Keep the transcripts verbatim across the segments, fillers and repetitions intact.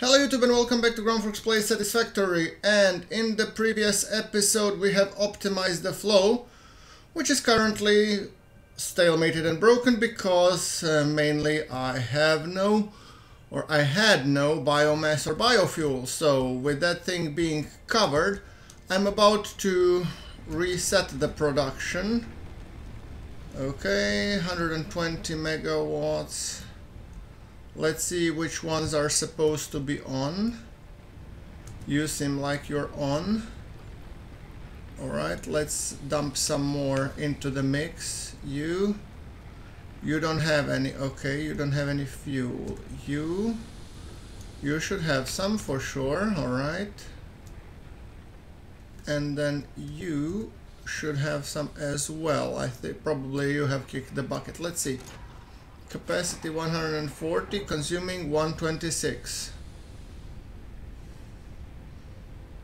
Hello YouTube and welcome back to GrunfWorks Play Satisfactory, and in the previous episode we have optimized the flow, which is currently stalemated and broken because uh, mainly I have no, or I had no biomass or biofuel. So with that thing being covered, I'm about to reset the production. Okay, one hundred twenty megawatts. Let's see which ones are supposed to be on. You seem like you're on. Alright, let's dump some more into the mix. You. You don't have any. Okay, you don't have any fuel. You. You should have some for sure. Alright. And then you should have some as well. I think probably you have kicked the bucket. Let's see. Capacity one hundred forty, consuming one twenty-six.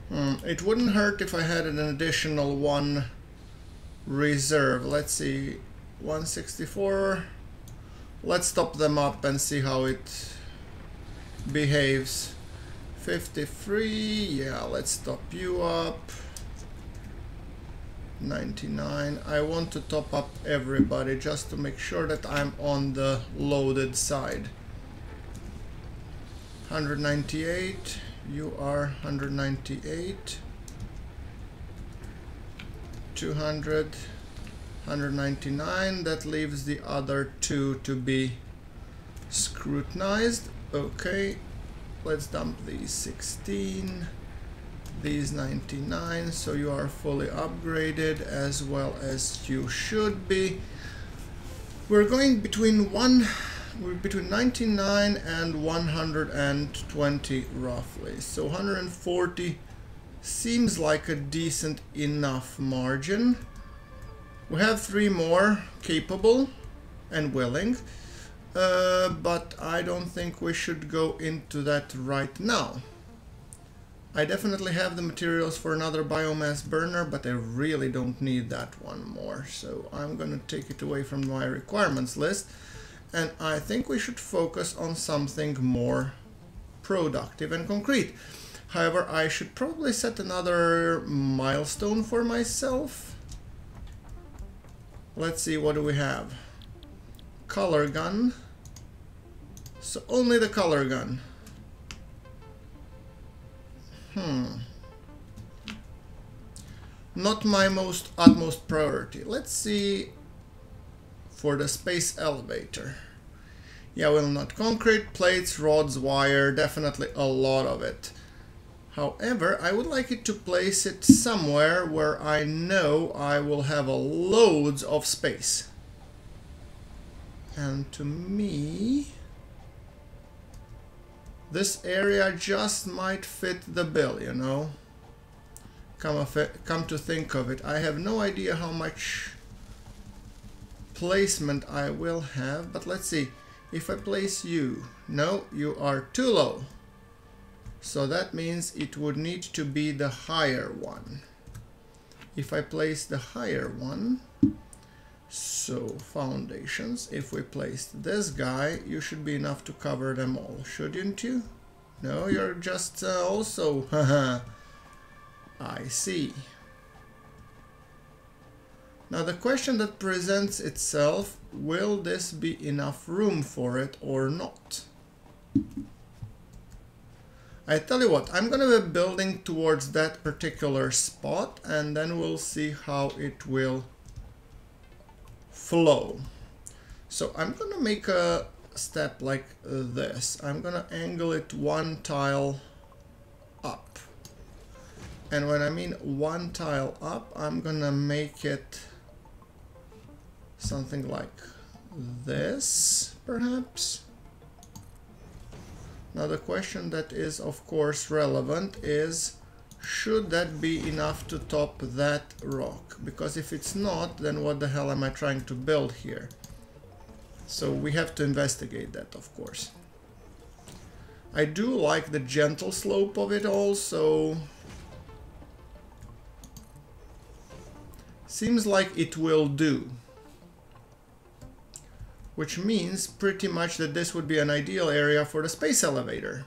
Hmm, it wouldn't hurt if I had an additional one reserve. Let's see, one sixty-four. Let's top them up and see how it behaves. fifty-three, yeah, let's top you up. ninety-nine. I want to top up everybody just to make sure that I'm on the loaded side. one ninety-eight, you are one ninety-eight. two hundred, one ninety-nine, that leaves the other two to be scrutinized. Okay, let's dump these sixteen. These ninety-nine, so you are fully upgraded as well as you should be. We're going between one, we're between ninety-nine and one hundred twenty roughly. So one hundred forty seems like a decent enough margin. We have three more capable and willing, uh, but I don't think we should go into that right now. I definitely have the materials for another biomass burner, but I really don't need that one more. So I'm going to take it away from my requirements list. And I think we should focus on something more productive and concrete. However, I should probably set another milestone for myself. Let's see, what do we have? Color gun. So only the color gun. Hmm. Not my most utmost priority. Let's see for the space elevator. Yeah, well, not concrete, plates, rods, wire, definitely a lot of it. However, I would like it to place it somewhere where I know I will have a loads of space. And to me, this area just might fit the bill, you know, come, of it, come to think of it. I have no idea how much placement I will have, but let's see. If I place you, no, you are too low. So that means it would need to be the higher one. If I place the higher one, so foundations, if we placed this guy, you should be enough to cover them all, shouldn't you? No, you're just uh, also, haha, I see. Now the question that presents itself, will this be enough room for it or not? I tell you what, I'm gonna be building towards that particular spot and then we'll see how it will flow. So I'm gonna make a step like this. I'm gonna angle it one tile up, and when I mean one tile up, I'm gonna make it something like this perhaps. Now the question that is of course relevant is, should that be enough to top that rock? Because if it's not, then what the hell am I trying to build here? So we have to investigate that, of course. I do like the gentle slope of it all, so seems like it will do. Which means pretty much that this would be an ideal area for the space elevator.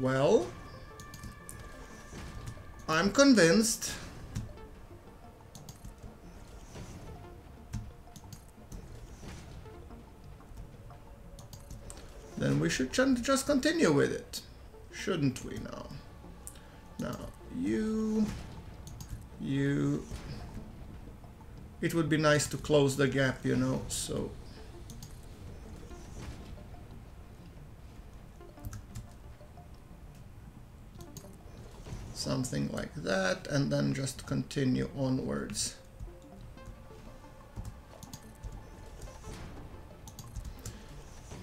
Well, I'm convinced. Then we should just continue with it, shouldn't we now? Now, you, you, it would be nice to close the gap, you know, so. Something like that, and then just continue onwards.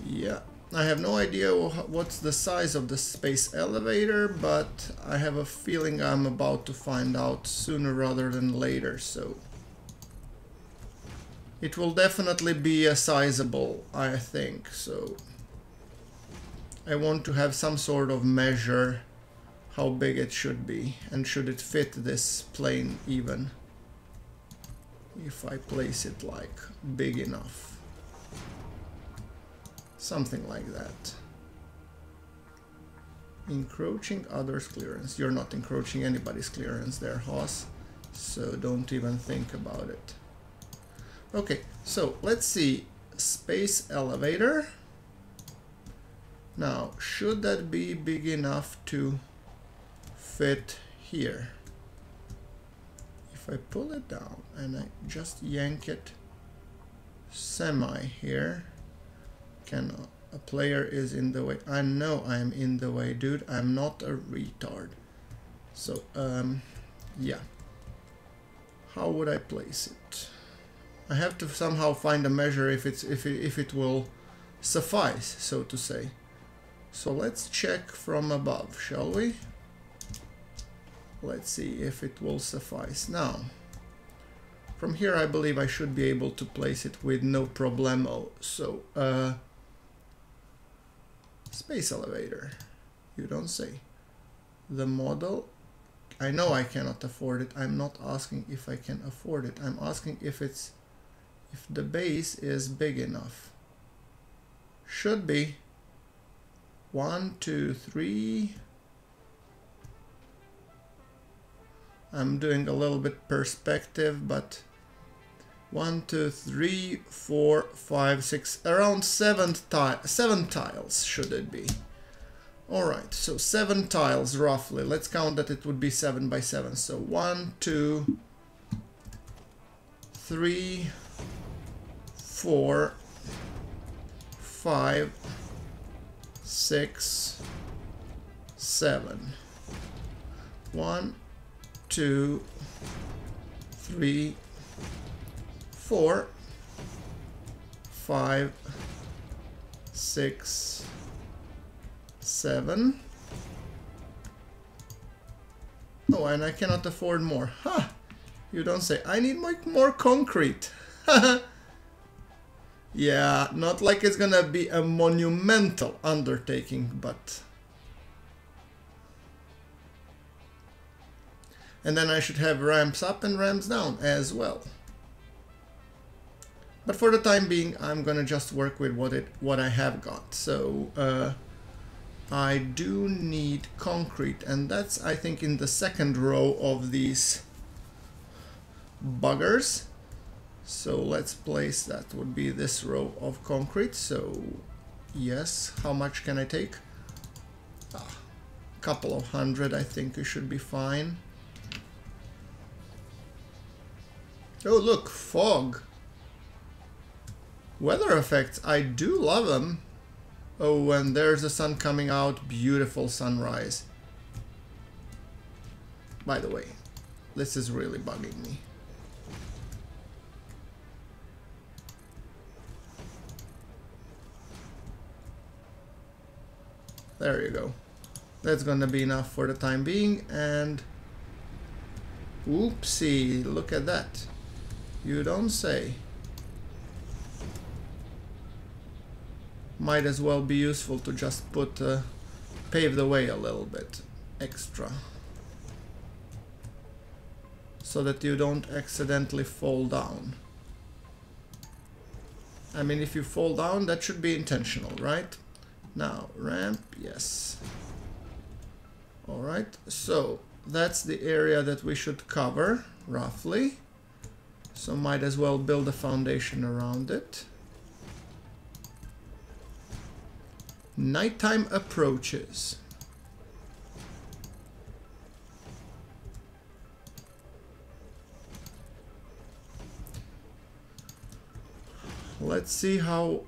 Yeah, I have no idea what's the size of the space elevator, but I have a feeling I'm about to find out sooner rather than later, so it will definitely be a sizable, I think, so I want to have some sort of measure how big it should be, and should it fit this plane even, if I place it like big enough, something like that. Encroaching others' clearance. You're not encroaching anybody's clearance there, Hoss, so don't even think about it. Okay, so let's see, space elevator. Now, should that be big enough to fit here? If I pull it down and I just yank it semi here, can a player is in the way. I know I'm in the way, dude. I'm not a retard. So um yeah, how would I place it? I have to somehow find a measure if it's if it, if it will suffice, so to say. So let's check from above, shall we? Let's see if it will suffice. Now, from here I believe I should be able to place it with no problemo. So, uh, space elevator, you don't say. The model, I know I cannot afford it. I'm not asking if I can afford it. I'm asking if it's, if the base is big enough. Should be. One, two, three. I'm doing a little bit perspective, but one, two, three, four, five, six, around seven, ti seven tiles should it be. All right, so seven tiles roughly. Let's count that it would be seven by seven. So one, two, three, four, five, six, seven. One, two, three, four, five, six, seven. Oh, and I cannot afford more. Ha! You don't say. I need more, more concrete. Yeah, not like it's gonna be a monumental undertaking, but... And then I should have ramps up and ramps down as well. But for the time being, I'm gonna just work with what it what I have got. So uh, I do need concrete, and that's I think in the second row of these buggers. So let's place that would be this row of concrete. So yes, how much can I take? Ah, a couple of hundred, I think it should be fine. Oh look, fog. Weather effects, I do love them. Oh, and there's the sun coming out, beautiful sunrise. By the way, this is really bugging me. There you go. That's gonna be enough for the time being, and oopsie, look at that. You don't say. Might as well be useful to just put, uh, pave the way a little bit extra. So that you don't accidentally fall down. I mean, if you fall down, that should be intentional, right? Now, ramp, yes. All right, so that's the area that we should cover roughly. So might as well build a foundation around it. Nighttime approaches. Let's see how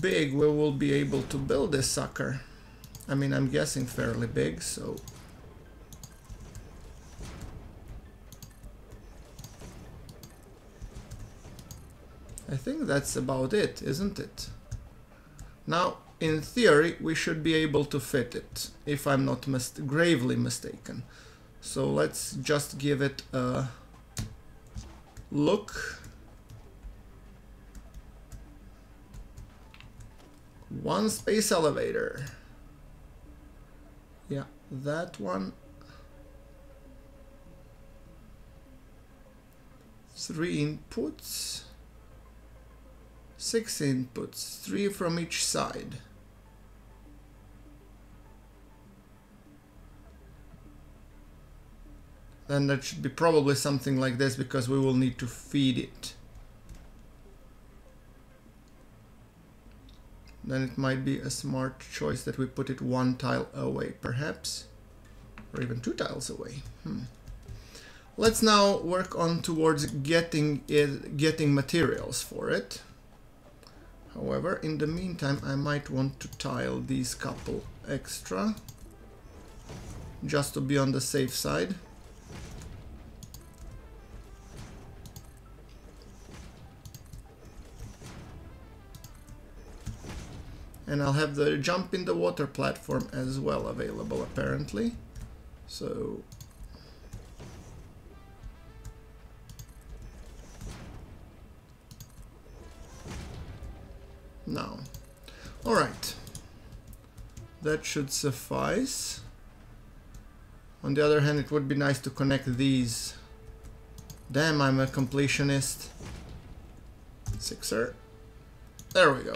big we will be able to build this sucker. I mean, I'm guessing fairly big, so. I think that's about it, isn't it? Now, in theory, we should be able to fit it, if I'm not mis- gravely mistaken. So let's just give it a look. One space elevator. Yeah, that one. Three inputs. Six inputs, three from each side. Then that should be probably something like this because we will need to feed it. Then it might be a smart choice that we put it one tile away, perhaps, or even two tiles away. Hmm. Let's now work on towards getting it, getting materials for it. However, in the meantime, I might want to tile these couple extra, just to be on the safe side. And I'll have the jump in the water platform as well available, apparently. So now, all right, that should suffice. On the other hand, it would be nice to connect these. Damn, I'm a completionist. Sixer. There we go.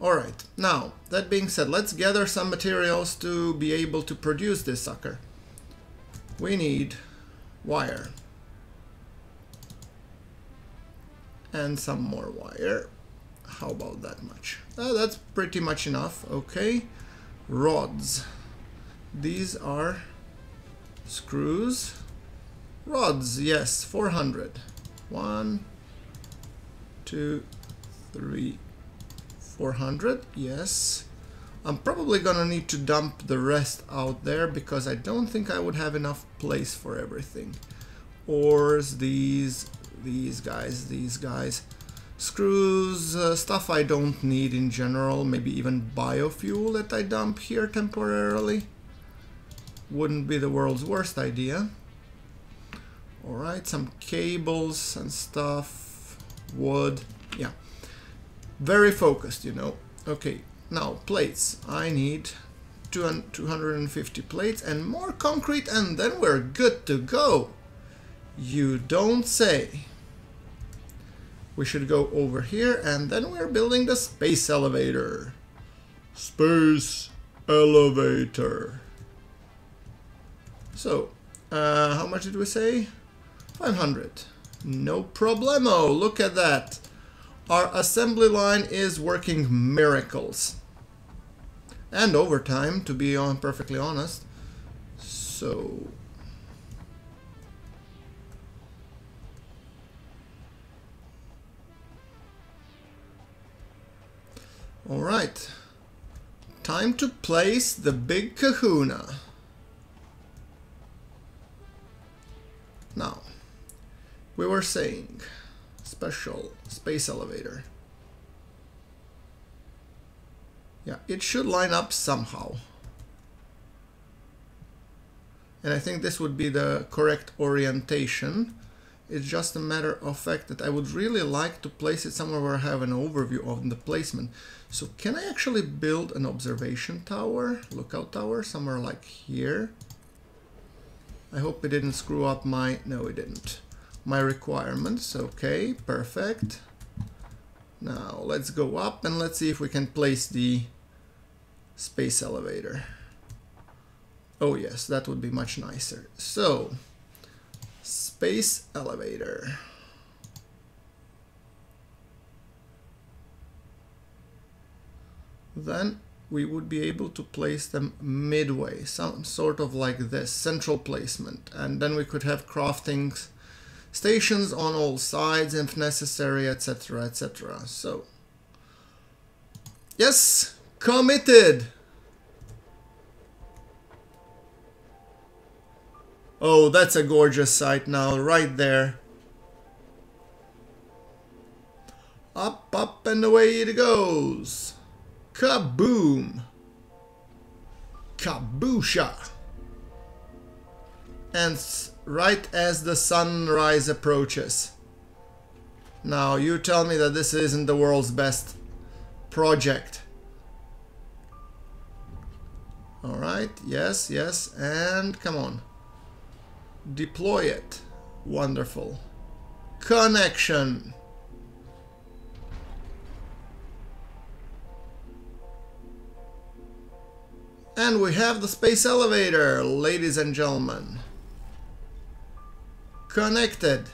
Alright, now, that being said, let's gather some materials to be able to produce this sucker. We need wire. And some more wire. How about that much? Uh, that's pretty much enough, okay. Rods. These are screws. Rods, yes, four hundred. One, two, three. four hundred, yes. I'm probably gonna need to dump the rest out there because I don't think I would have enough place for everything. Ores, these, these guys, these guys. Screws, uh, stuff I don't need in general, maybe even biofuel that I dump here temporarily. Wouldn't be the world's worst idea. All right, some cables and stuff, wood, yeah. Very focused, you know. Okay, now plates. I need two hundred fifty plates and more concrete, and then we're good to go. You don't say. We should go over here, and then we're building the space elevator. Space elevator. So, uh, how much did we say? five hundred. No problemo. Look at that. Our assembly line is working miracles. And overtime, to be on perfectly honest. So all right. Time to place the big kahuna. Now, we were saying special space elevator. Yeah, it should line up somehow. And I think this would be the correct orientation. It's just a matter of fact that I would really like to place it somewhere where I have an overview of the placement. So can I actually build an observation tower, lookout tower, somewhere like here? I hope it didn't screw up my... No, it didn't. My requirements, okay, perfect. Now let's go up and let's see if we can place the space elevator. Oh yes, that would be much nicer. So, Space Elevator. Then we would be able to place them midway, some sort of like this, central placement. And then we could have crafting stations on all sides if necessary, et cetera, et cetera. So, yes, committed! Oh, that's a gorgeous sight now, right there. Up, up, and away it goes. Kaboom. Kaboosha. And right as the sunrise approaches. Now, you tell me that this isn't the world's best project. All right, yes, yes, and come on. Deploy it. Wonderful. Connection. And we have the Space Elevator, ladies and gentlemen. Connected.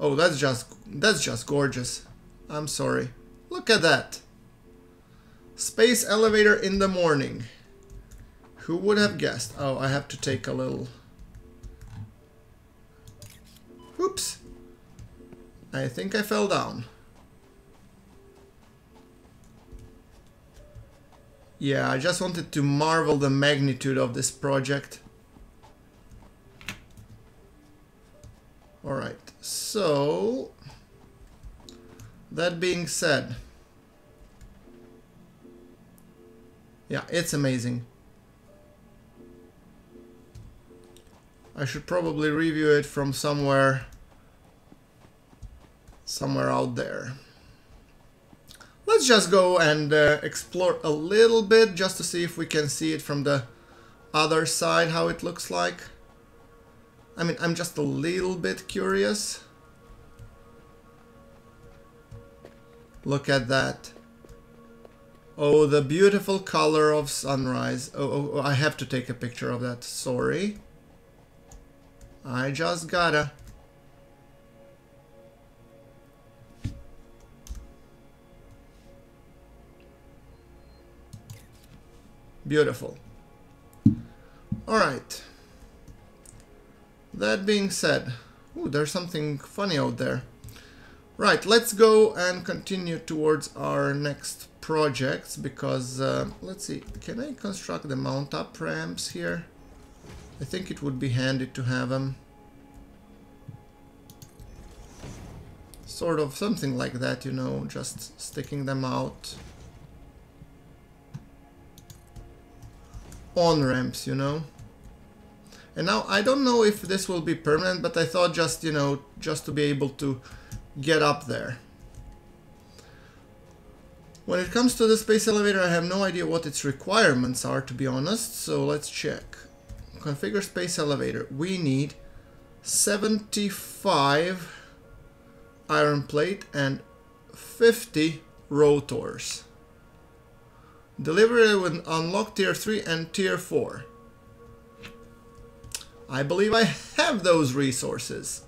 Oh, that's just that's just gorgeous. I'm sorry. Look at that. Space Elevator in the morning. Who would have guessed? Oh, I have to take a little. Oops. I think I fell down. Yeah, I just wanted to marvel the magnitude of this project. Alright, so that being said, yeah, it's amazing. I should probably review it from somewhere, somewhere out there. Let's just go and uh, explore a little bit just to see if we can see it from the other side, how it looks like. I mean, I'm just a little bit curious. Look at that. Oh, the beautiful color of sunrise. Oh, oh, oh, I have to take a picture of that. Sorry. I just gotta. Beautiful. All right. That being said, ooh, there's something funny out there. Right, let's go and continue towards our next projects because uh, let's see, can I construct the mount up ramps here? I think it would be handy to have them. Sort of something like that, you know, just sticking them out. On ramps, you know. And now I don't know if this will be permanent, but I thought just, you know, just to be able to get up there. When it comes to the Space Elevator, I have no idea what its requirements are, to be honest, so let's check. Configure Space Elevator. We need seventy-five iron plate and fifty rotors. Delivery will unlock tier three and tier four. I believe I have those resources.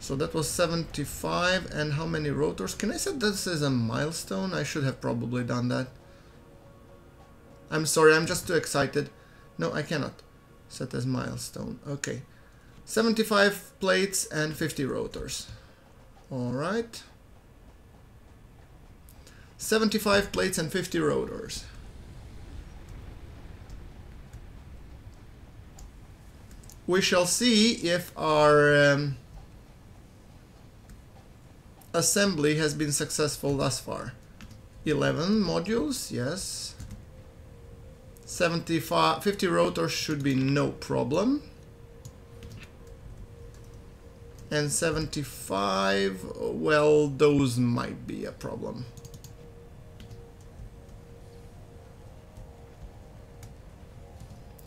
So that was seventy-five, and how many rotors? Can I set this as a milestone? I should have probably done that. I'm sorry, I'm just too excited. No, I cannot set as milestone. Okay. seventy-five plates and fifty rotors. Alright. seventy-five plates and fifty rotors. We shall see if our um, assembly has been successful thus far. eleven modules, yes. seventy-five, fifty rotors should be no problem. And seventy-five, well, those might be a problem.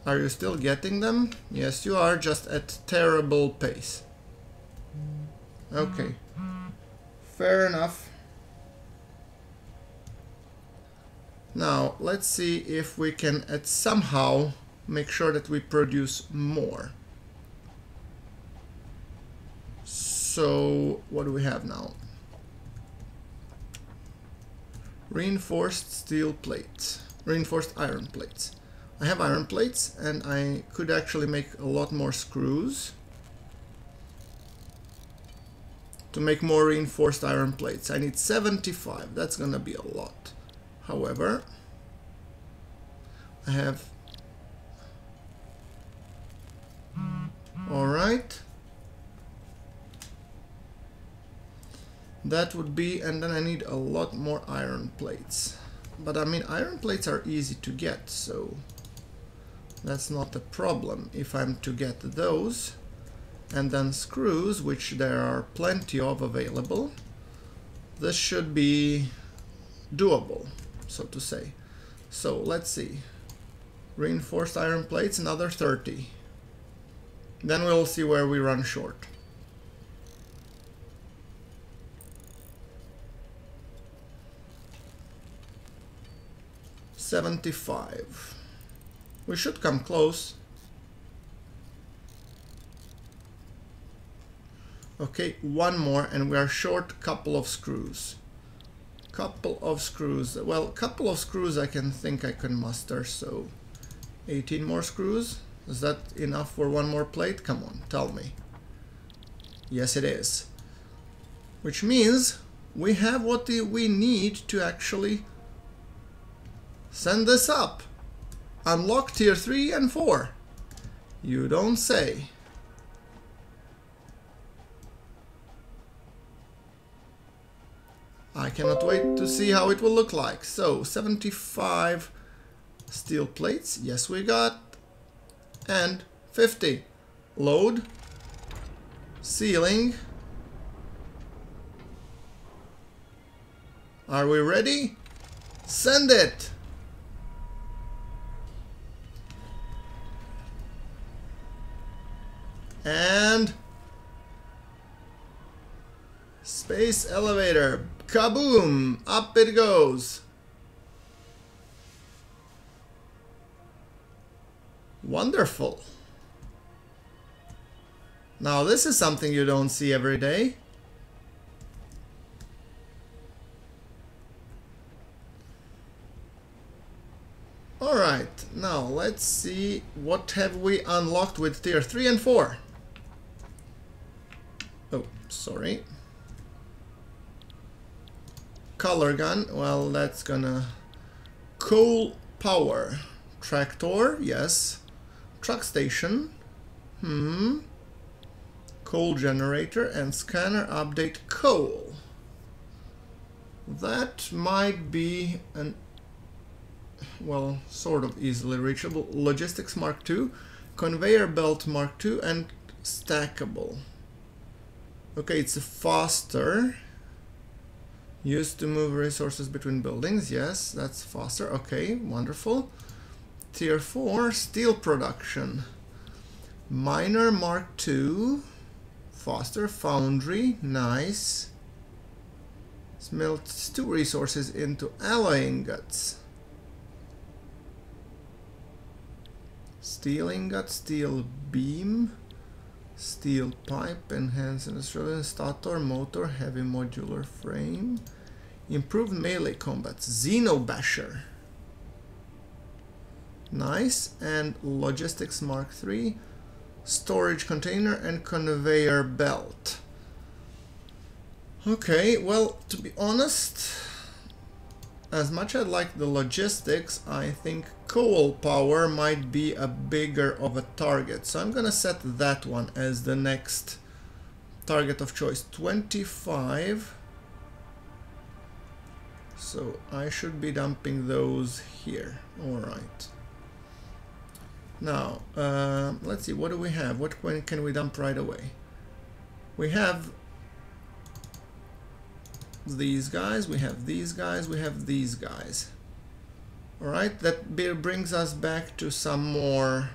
Are you still getting them? Yes, you are, just at terrible pace. Okay. Fair enough. Now, let's see if we can at somehow make sure that we produce more. So, what do we have now? Reinforced steel plates. Reinforced iron plates. I have iron plates and I could actually make a lot more screws to make more reinforced iron plates. I need seventy-five. That's gonna be a lot. However, I have... Alright. That would be, and then I need a lot more iron plates. But I mean, iron plates are easy to get, so that's not a problem if I'm to get those. And then screws, which there are plenty of available. This should be doable, so to say. So let's see. Reinforced iron plates, another thirty. Then we'll see where we run short. seventy-five. We should come close. Okay, one more and we are short couple of screws. Couple of screws. Well, couple of screws I can think I can muster, so eighteen more screws. Is that enough for one more plate? Come on, tell me. Yes, it is. Which means we have what we need to actually send this up. Unlock tier three and four. You don't say. I cannot wait to see how it will look like. So, seventy-five steel plates. Yes, we got. And fifty. Load. Ceiling. Are we ready? Send it! And Space Elevator, kaboom, up it goes. Wonderful. Now this is something you don't see every day. All right, now let's see what have we unlocked with tier three and four. Oh, sorry. Color gun, well, that's gonna... Coal power. Tractor, yes. Truck station. Hmm. Coal generator and scanner update coal. That might be an... Well, sort of easily reachable. Logistics Mark two. Conveyor belt Mark two and stackable. Okay, it's faster. Used to move resources between buildings. Yes, that's faster. Okay, wonderful. Tier four, steel production. Miner Mark two. Faster. Foundry. Nice. Smelts two resources into alloy ingots. Steel ingot, steel beam. Steel pipe, enhanced industrial stator, motor, heavy modular frame, improved melee combat, Xenobasher. Nice, and Logistics Mark three, storage container and conveyor belt. Okay, well, to be honest, as much as I like the logistics, I think coal power might be a bigger of a target, so I'm gonna set that one as the next target of choice. Twenty-five, so I should be dumping those here. All right, now uh, let's see, what do we have? What can we dump right away? We have these guys, we have these guys, we have these guys. All right, that brings us back to some more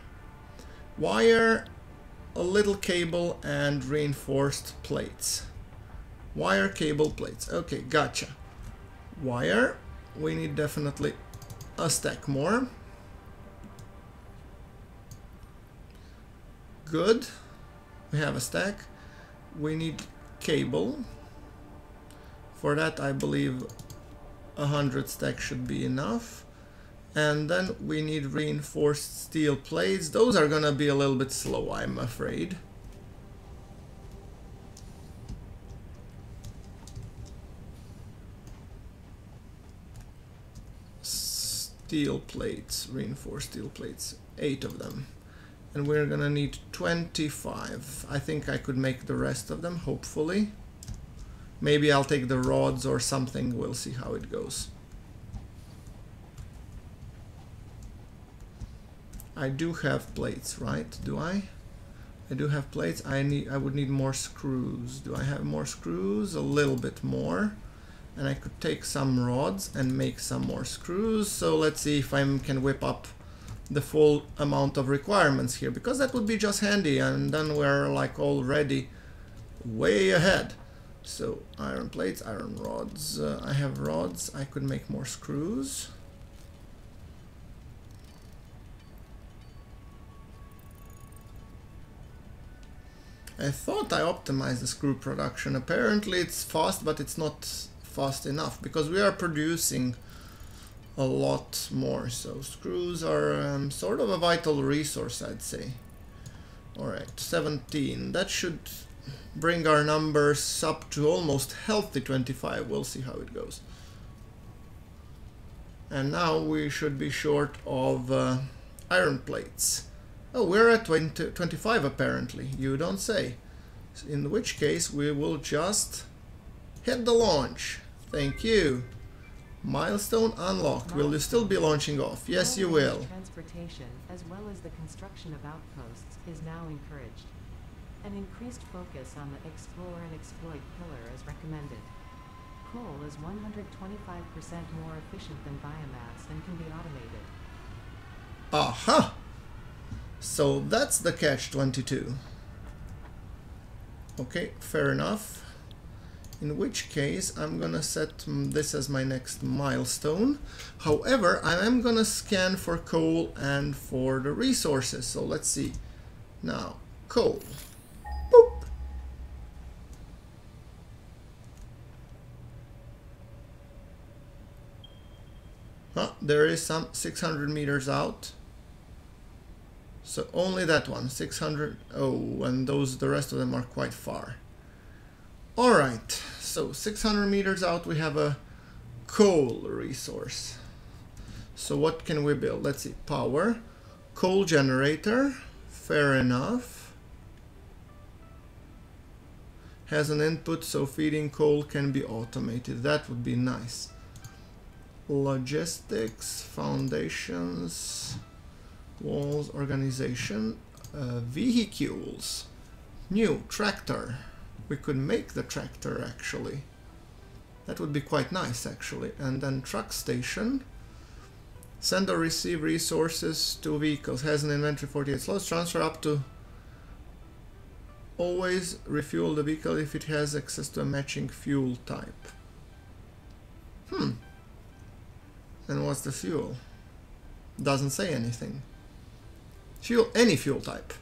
wire, a little cable, and reinforced plates. Wire, cable, plates. Okay, gotcha. Wire. We need definitely a stack more. Good. We have a stack. We need cable. For that, I believe a hundred stack should be enough. And then we need reinforced steel plates. Those are gonna be a little bit slow, I'm afraid. Steel plates, reinforced steel plates, eight of them. And we're gonna need twenty-five. I think I could make the rest of them, hopefully. Maybe I'll take the rods or something, we'll see how it goes. I do have plates, right? Do I? I do have plates. I need. I would need more screws. Do I have more screws? A little bit more. And I could take some rods and make some more screws. So let's see if I can whip up the full amount of requirements here, because that would be just handy, and then we're like already way ahead. So iron plates, iron rods. Uh, I have rods. I could make more screws. I thought I optimized the screw production. Apparently it's fast, but it's not fast enough because we are producing a lot more. So screws are um, sort of a vital resource, I'd say. All right, seventeen. That should bring our numbers up to almost healthy twenty-five. We'll see how it goes. And now we should be short of uh, iron plates. Oh, we're at twenty, twenty-five apparently, you don't say. In which case we will just hit the launch. Thank you. Milestone unlocked. Will you still be launching off? Yes, you will. Transportation, as well as the construction of outposts, is now encouraged. An increased focus on the explore and exploit pillar is recommended. Coal is one hundred twenty-five percent more efficient than biomass and can be automated. Aha! So that's the catch twenty-two. Okay, fair enough. In which case I'm gonna set this as my next milestone. However, I am gonna scan for coal and for the resources. So let's see. Now, coal. Boop. Huh, there is some six hundred meters out. So only that one, six hundred, oh, and those, the rest of them are quite far. All right, so six hundred meters out, we have a coal resource. So what can we build? Let's see, power, coal generator, fair enough. Has an input, so feeding coal can be automated. That would be nice. Logistics, foundations, walls, organization, uh, vehicles, new tractor. We could make the tractor actually. That would be quite nice actually. And then truck station. Send or receive resources to vehicles. Has an inventory forty-eight slots. Transfer up to. Always refuel the vehicle if it has access to a matching fuel type. Hmm. And what's the fuel? Doesn't say anything. Fuel, any fuel type.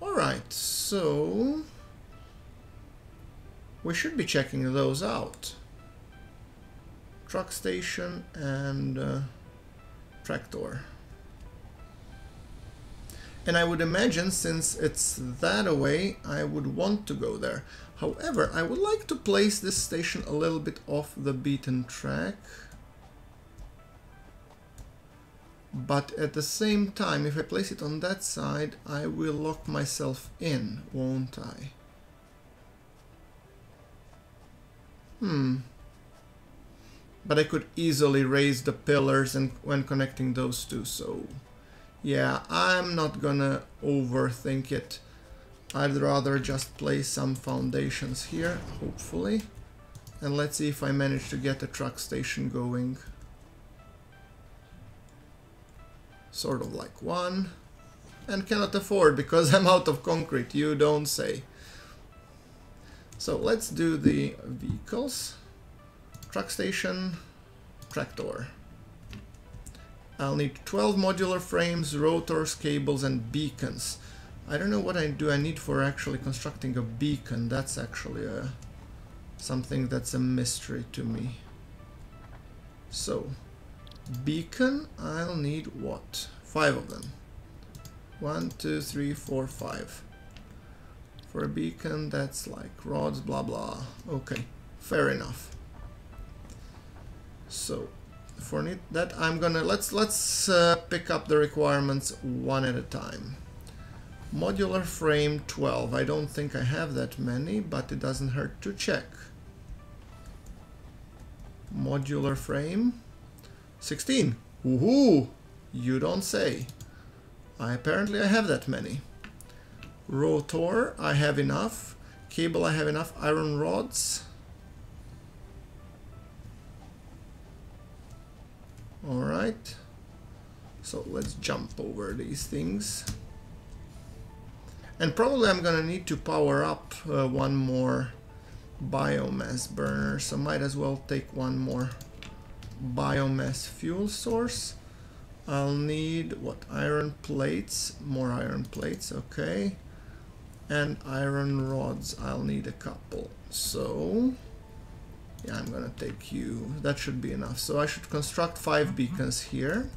Alright, so we should be checking those out. Truck station and uh, tractor. And I would imagine since it's that away, I would want to go there. However, I would like to place this station a little bit off the beaten track. But at the same time, if I place it on that side, I will lock myself in, won't I? Hmm. But I could easily raise the pillars and when connecting those two, so yeah, I'm not gonna overthink it. I'd rather just place some foundations here, hopefully. And let's see if I manage to get the truck station going. Sort of like one, and cannot afford because I'm out of concrete, you don't say. So let's do the vehicles, truck station, tractor. I'll need twelve modular frames, rotors, cables, and beacons. I don't know what I do I need for actually constructing a beacon. That's actually a, something that's a mystery to me. So, beacon, I'll need what? Five of them. One, two, three, four, five. For a beacon, that's like rods, blah, blah. Okay, fair enough. So, for that, I'm gonna, let's, let's uh, pick up the requirements one at a time. Modular frame twelve. I don't think I have that many, but it doesn't hurt to check. Modular frame sixteen. Woohoo! You don't say. I apparently I have that many. Rotor, I have enough. Cable, I have enough. Iron rods. Alright. So let's jump over these things. And probably I'm gonna need to power up uh, one more biomass burner, so might as well take one more biomass fuel source. I'll need what? Iron plates, more iron plates, okay. And iron rods, I'll need a couple. So yeah, I'm gonna take you. That should be enough. So I should construct five beacons here.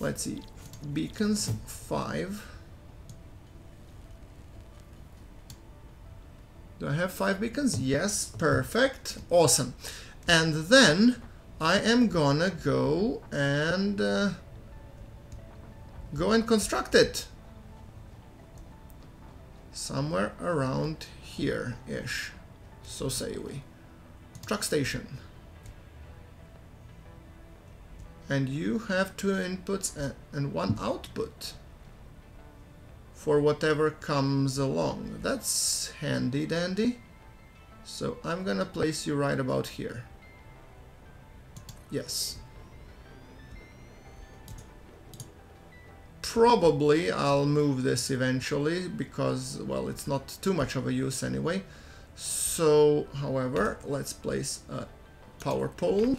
Let's see. Beacons five. Do I have five beacons? Yes, perfect, awesome. And then I am gonna go and uh, go and construct it somewhere around here-ish. So say we. Truck station. And you have two inputs and, and one output for whatever comes along. That's handy dandy. So I'm gonna place you right about here. Yes. Probably I'll move this eventually because, well, it's not too much of a use anyway. So, however, let's place a power pole.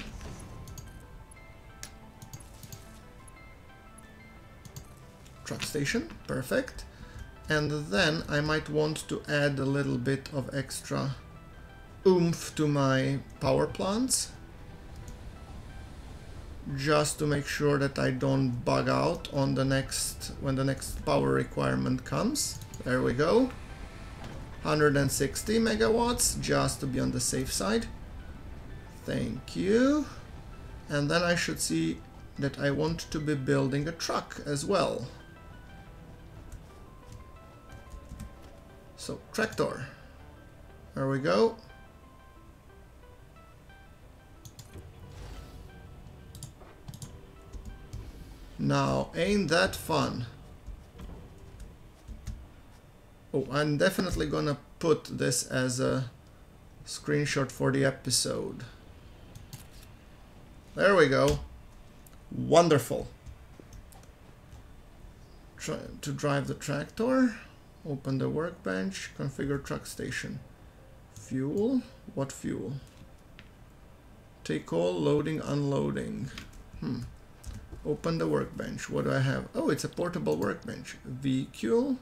Truck station, perfect. And then I might want to add a little bit of extra oomph to my power plants, just to make sure that I don't bug out on the next, when the next power requirement comes. There we go. one hundred sixty megawatts, just to be on the safe side. Thank you. And then I should see that I want to be building a truck as well. So, tractor. There we go. Now, ain't that fun? Oh, I'm definitely gonna put this as a screenshot for the episode. There we go. Wonderful. Try to drive the tractor. Open the workbench, configure truck station. Fuel, what fuel? Take all, loading, unloading. Hmm. Open the workbench, what do I have? Oh, it's a portable workbench. Vehicle,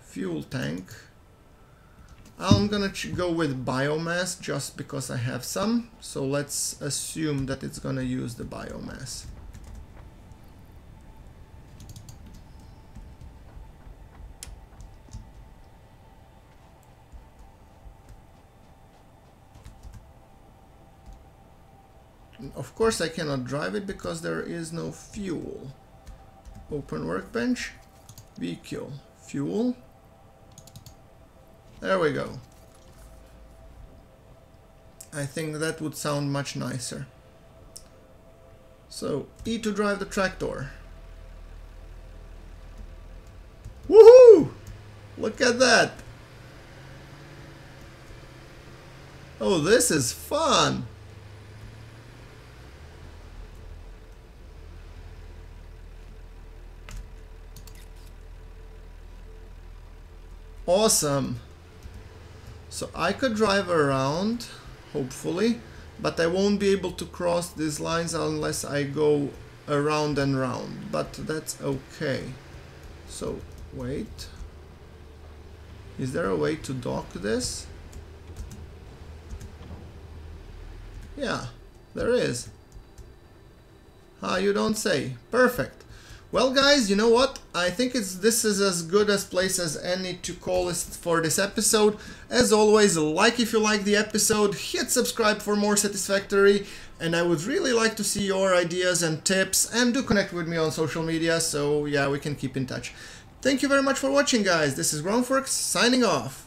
fuel tank. I'm gonna go with biomass just because I have some. So let's assume that it's gonna use the biomass. Of course I cannot drive it because there is no fuel. Open workbench, vehicle, fuel. There we go. I think that would sound much nicer. So, E to drive the tractor. Woohoo! Look at that! Oh, this is fun! Awesome. So I could drive around, hopefully, but I won't be able to cross these lines unless I go around and round, but that's okay. So wait, is there a way to dock this? Yeah, there is. Ah, you don't say. Perfect. Well guys, you know what? I think it's this is as good a place as any to call it for this episode. As always, like if you like the episode, hit subscribe for more Satisfactory, and I would really like to see your ideas and tips, and do connect with me on social media, so yeah, we can keep in touch. Thank you very much for watching guys, this is GrunfWorks signing off.